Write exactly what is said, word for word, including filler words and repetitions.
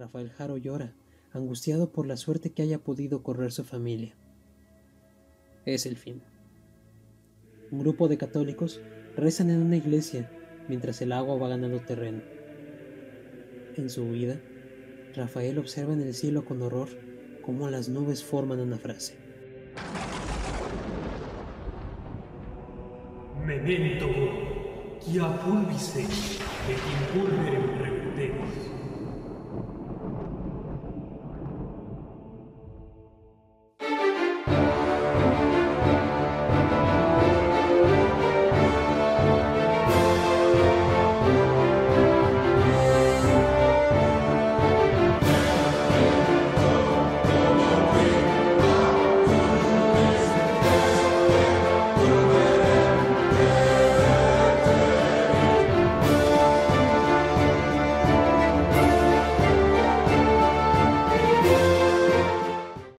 Rafael Haro llora, angustiado por la suerte que haya podido correr su familia. Es el fin. Un grupo de católicos rezan en una iglesia mientras el agua va ganando terreno. En su huida, Rafael observa en el cielo con horror cómo las nubes forman una frase. Memento, quia pulvise, et impulverem